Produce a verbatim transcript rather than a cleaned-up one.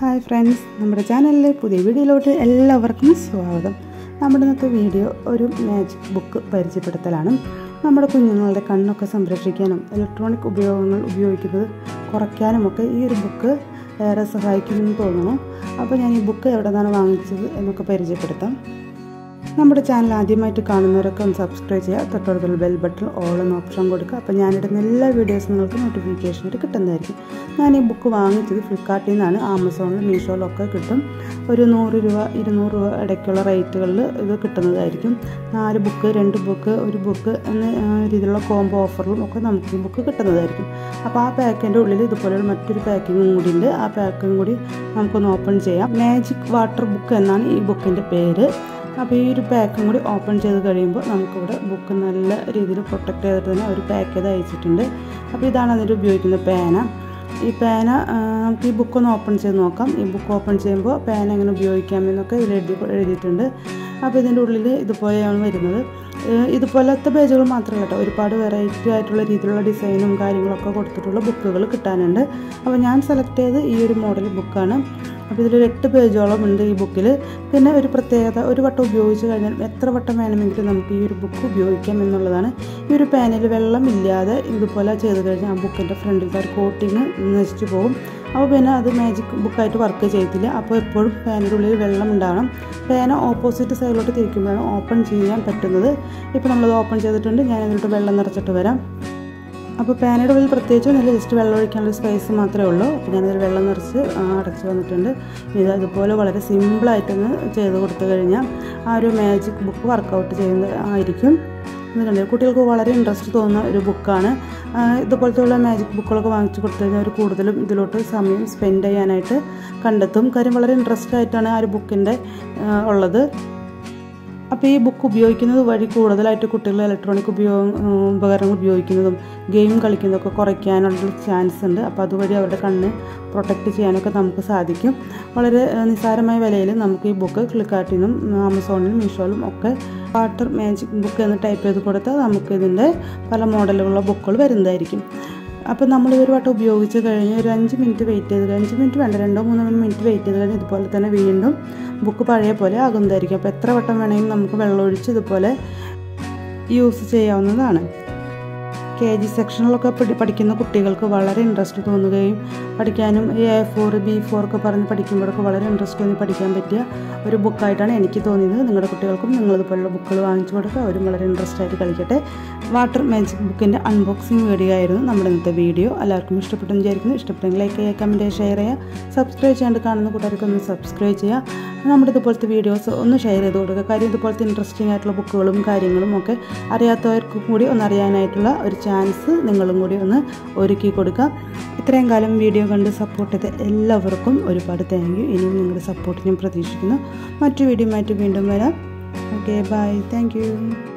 Hi friends, നമ്മുടെ ചാനലിലെ പുതിയ വീഡിയോയിലോട്ട് എല്ലാവർക്കും സ്വാഗതം. നമ്മുടെ ഇന്നത്തെ വീഡിയോ ഒരു മാജിക് ബുക്ക് പരിചയപ്പെടുത്തലാണ്. നമ്മുടെ കുഞ്ഞുങ്ങളുടെ കണ്ണൊക്കെ സംരക്ഷിക്കാനും ഇലക്ട്രോണിക് ഉപയോഗങ്ങൾ ഉപയോഗിക്കുന്നത് കുറയ്ക്കാനുമൊക്കെ ഈ ഒരു ബുക്ക് ഏറെ സഹായിക്കുമെന്ന് തോന്നുന്നു. അപ്പോൾ ഞാൻ ഈ ബുക്ക് എവിടെ നിന്നാണ് വാങ്ങിച്ചത് എന്നൊക്കെ പരിചയപ്പെടുത്താം. നമ്മുടെ ചാനൽ ആദ്യമായിട്ട് കാണുന്നവരൊക്കെ ഒന്ന് സബ്സ്ക്രൈബ് ചെയ്യുക. തൊട്ടടുത്തുള്ള ബെൽ ബട്ടൺ ഓൾ എന്ന ഓപ്ഷൻ കൊടുക്കുക. അപ്പോൾ ഞാനിടുന്ന എല്ലാ വീഡിയോസും നിങ്ങൾക്ക് നോട്ടിഫിക്കേഷനായിട്ട് കിട്ടുന്നതായിരിക്കും. ഞാൻ ഈ ബുക്ക് വാങ്ങിച്ചത് ഫ്ലിപ്കാർട്ടിൽ നിന്നാണ്. ആമസോണിൽ മീഷോയിലൊക്കെ കിട്ടും. ഒരു നൂറ് രൂപ ഇരുന്നൂറ് രൂപ ഇടയ്ക്കുള്ള റേറ്റുകളിൽ ഇത് കിട്ടുന്നതായിരിക്കും. നാല് ബുക്ക് രണ്ട് ബുക്ക് ഒരു ബുക്ക് എന്ന രീതിയിലുള്ള കോംബോ ഓഫറിലും ഒക്കെ നമുക്ക് ഈ ബുക്ക് കിട്ടുന്നതായിരിക്കും. അപ്പോൾ ആ പാക്കിൻ്റെ ഉള്ളിൽ ഇതുപോലെയുള്ള മറ്റൊരു പാക്കിങ്ങും കൂടി ഉണ്ട്. ആ പാക്കും കൂടി നമുക്കൊന്ന് ഓപ്പൺ ചെയ്യാം. മാജിക് വാട്ടർ ബുക്ക് എന്നാണ് ഈ ബുക്കിൻ്റെ പേര്. അപ്പോൾ ഈ ഒരു പാക്കും കൂടി ഓപ്പൺ ചെയ്ത് കഴിയുമ്പോൾ നമുക്കിവിടെ ബുക്ക് നല്ല രീതിയിൽ പ്രൊട്ടക്റ്റ് ചെയ്തിട്ട് തന്നെ ഒരു പാക്ക് ചെയ്ത് അയച്ചിട്ടുണ്ട്. അപ്പോൾ ഇതാണ് അതിൽ ഉപയോഗിക്കുന്ന പേന. ഈ പേന നമുക്ക് ഈ ബുക്കൊന്ന് ഓപ്പൺ ചെയ്ത് നോക്കാം. ഈ ബുക്ക് ഓപ്പൺ ചെയ്യുമ്പോൾ പേന എങ്ങനെ ഉപയോഗിക്കാമെന്നൊക്കെ ഇതിൽ എഴുതി എഴുതിയിട്ടുണ്ട്. അപ്പോൾ ഇതിൻ്റെ ഉള്ളിൽ ഇതുപോലെയാണ് വരുന്നത്. ഇതുപോലത്തെ പേജുകൾ മാത്രമല്ല കേട്ടോ, ഒരുപാട് വെറൈറ്റി ആയിട്ടുള്ള രീതിയിലുള്ള ഡിസൈനും കാര്യങ്ങളൊക്കെ കൊടുത്തിട്ടുള്ള ബുക്കുകൾ കിട്ടാനുണ്ട്. അപ്പോൾ ഞാൻ സെലക്ട് ചെയ്ത് ഈ ഒരു മോഡൽ ബുക്കാണ്. അപ്പോൾ ഇതിലൊരു എട്ട് പേജോളം ഉണ്ട് ഈ ബുക്കിൽ. പിന്നെ ഒരു പ്രത്യേകത, ഒരു വട്ടം ഉപയോഗിച്ച് കഴിഞ്ഞാൽ എത്ര വട്ടം വേണമെങ്കിലും നമുക്ക് ഈ ഒരു ബുക്ക് ഉപയോഗിക്കാം എന്നുള്ളതാണ്. ഈ ഒരു പേനയിൽ വെള്ളം ഇല്ലാതെ ഇതുപോലെ ചെയ്ത് കഴിഞ്ഞാൽ ആ ബുക്കിൻ്റെ ഫ്രണ്ടിലത്തെ ഒരു കോട്ടിങ് നശിച്ചു പോകും. അപ്പോൾ പിന്നെ അത് മാജിക് ബുക്കായിട്ട് വർക്ക് ചെയ്തില്ല. അപ്പോൾ എപ്പോഴും പേനയുടെ ഉള്ളിൽ വെള്ളം ഉണ്ടാകണം. പേന ഓപ്പോസിറ്റ് സൈഡിലോട്ട് തിരിക്കുമ്പോഴാണ് ഓപ്പൺ ചെയ്യാൻ പറ്റുന്നത്. ഇപ്പോൾ നമ്മളത് ഓപ്പൺ ചെയ്തിട്ടുണ്ട്. ഞാൻ അതിലോട്ട് വെള്ളം നിറച്ചിട്ട് വരാം. അപ്പോൾ പേനയുടെ ഉള്ളിൽ പ്രത്യേകിച്ച് നല്ല ജസ്റ്റ് വെള്ളം ഒഴിക്കാനുള്ള സ്പേസ് മാത്രമേ ഉള്ളൂ. അപ്പോൾ ഞാനതിൽ വെള്ളം നിറച്ച് അടച്ച് വന്നിട്ടുണ്ട്. ഇത് അതുപോലെ വളരെ സിമ്പിളായിട്ടൊന്ന് ചെയ്ത് കൊടുത്തു കഴിഞ്ഞാൽ ആ ഒരു മാജിക് ബുക്ക് വർക്കൗട്ട് ചെയ്യുന്ന ആയിരിക്കും. കുട്ടികൾക്ക് വളരെ ഇൻട്രസ്റ്റ് തോന്നുന്ന ഒരു ബുക്കാണ്. ഇതുപോലത്തെയുള്ള മാജിക് ബുക്കുകളൊക്കെ വാങ്ങിച്ചു കൊടുത്തു കഴിഞ്ഞാൽ അവർ കൂടുതലും ഇതിലോട്ട് സമയം സ്പെൻഡ് ചെയ്യാനായിട്ട് കണ്ടെത്തും. കാര്യം വളരെ ഇൻട്രസ്റ്റ് ആയിട്ടാണ് ആ ഒരു ബുക്കിൻ്റെ ഉള്ളത്. അപ്പോൾ ഈ ബുക്ക് ഉപയോഗിക്കുന്നത് വഴി കൂടുതലായിട്ട് കുട്ടികൾ ഇലക്ട്രോണിക് ഉപയോഗം ഉപകരണങ്ങൾ ഉപയോഗിക്കുന്നതും ഗെയിം കളിക്കുന്നതൊക്കെ കുറയ്ക്കാനുള്ള ചാൻസ് ഉണ്ട്. അപ്പോൾ അതുവഴി അവരുടെ കണ്ണ് പ്രൊട്ടക്റ്റ് ചെയ്യാനൊക്കെ നമുക്ക് സാധിക്കും. വളരെ നിസ്സാരമായ വിലയിൽ നമുക്ക് ഈ ബുക്ക് ഫ്ലിപ്കാർട്ടിൽ നിന്നും ആമസോണിലും മീഷോയിലും ഒക്കെ വാട്ടർ മാജിക് ബുക്ക് എന്ന് ടൈപ്പ് ചെയ്ത് കൊടുത്താൽ നമുക്ക് ഇതിൻ്റെ പല മോഡലുകളുള്ള ബുക്കുകൾ വരുന്നതായിരിക്കും. അപ്പോൾ നമ്മൾ ഒരു വട്ടം ഉപയോഗിച്ച് കഴിഞ്ഞ് ഒരു അഞ്ച് മിനിറ്റ് വെയിറ്റ് ചെയ്ത് അഞ്ച് മിനിറ്റ് വേണ്ട രണ്ടോ മൂന്നോ മിനിറ്റ് വെയിറ്റ് ചെയ്ത് കഴിഞ്ഞാൽ ഇതുപോലെ തന്നെ വീണ്ടും ബുക്ക് പഴയ പോലെ ആകുന്നതായിരിക്കും. അപ്പോൾ എത്ര വട്ടം വേണമെങ്കിലും നമുക്ക് വെള്ളമൊഴിച്ച് ഇതുപോലെ യൂസ് ചെയ്യാവുന്നതാണ്. കെ ജി സെക്ഷനിലൊക്കെ പഠിക്കുന്ന കുട്ടികൾക്ക് വളരെ ഇൻട്രസ്റ്റ് തോന്നുകയും പഠിക്കാനും എ ഫോർ ബി ഫോർ ഒക്കെ പറഞ്ഞ് പഠിക്കുമ്പോഴൊക്കെ വളരെ ഇൻട്രസ്റ്റ് തോന്നി പഠിക്കാൻ പറ്റിയ ഒരു ബുക്കായിട്ടാണ് എനിക്ക് തോന്നിയത്. നിങ്ങളുടെ കുട്ടികൾക്കും നിങ്ങളിതുപോലുള്ള ബുക്കുകൾ വാങ്ങിച്ചു കൊടുക്കുക. അവരും വളരെ ഇൻട്രസ്റ്റ് ആയിട്ട് കളിക്കട്ടെ. വാട്ടർ മാജിക് ബുക്കിൻ്റെ അൺബോക്സിങ് വീഡിയോ ആയിരുന്നു നമ്മുടെ ഇന്നത്തെ വീഡിയോ. എല്ലാവർക്കും ഇഷ്ടപ്പെട്ടെന്ന് വിചാരിക്കുന്നു. ഇഷ്ടപ്പെട്ടെങ്കിൽ ലൈക്ക് ചെയ്യുക, കമൻറ്റ് ഷെയർ ചെയ്യുക. സബ്സ്ക്രൈബ് ചെയ്യാണ്ട് കാണുന്ന കൂട്ടുകാർക്കൊന്ന് സബ്സ്ക്രൈബ് ചെയ്യുക. നമ്മുടെ ഇതുപോലത്തെ വീഡിയോസ് ഒന്ന് ഷെയർ ചെയ്ത് കൊടുക്കുക. കാര്യം ഇതുപോലത്തെ ഇൻട്രസ്റ്റിംഗ് ആയിട്ടുള്ള ബുക്കുകളും കാര്യങ്ങളും ഒക്കെ അറിയാത്തവർക്കും കൂടി ഒന്നറിയാനായിട്ടുള്ള ഒരു ചാൻസ് നിങ്ങളും കൂടി ഒന്ന് ഒരുക്കി കൊടുക്കുക. ഇത്രയും കാലം വീഡിയോ കണ്ട് സപ്പോർട്ട് ചെയ്ത എല്ലാവർക്കും ഒരുപാട് താങ്ക് യു. ഇനിയും നിങ്ങളുടെ സപ്പോർട്ട് ഞാൻ പ്രതീക്ഷിക്കുന്നു. മറ്റു വീഡിയോ മാറ്റി വീണ്ടും വരാം. Okay, bye, thank U.